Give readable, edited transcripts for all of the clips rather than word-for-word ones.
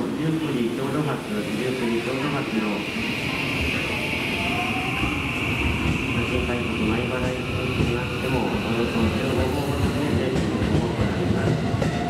19時ちょうど発、19時ちょうど発の最終回復前払いとしましても、およそ15分ほどで全国を行います。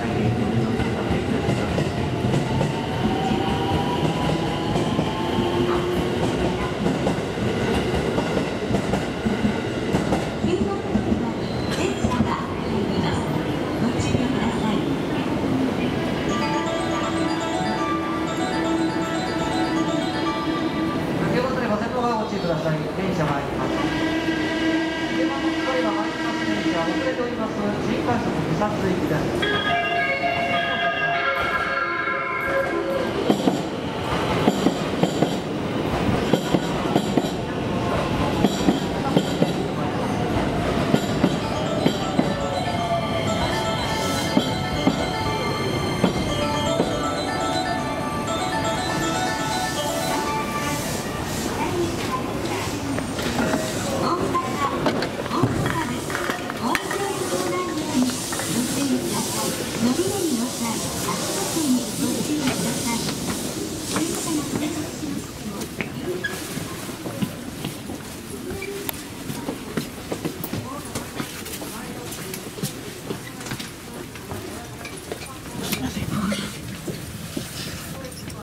大変ご迷惑をおかけいたします。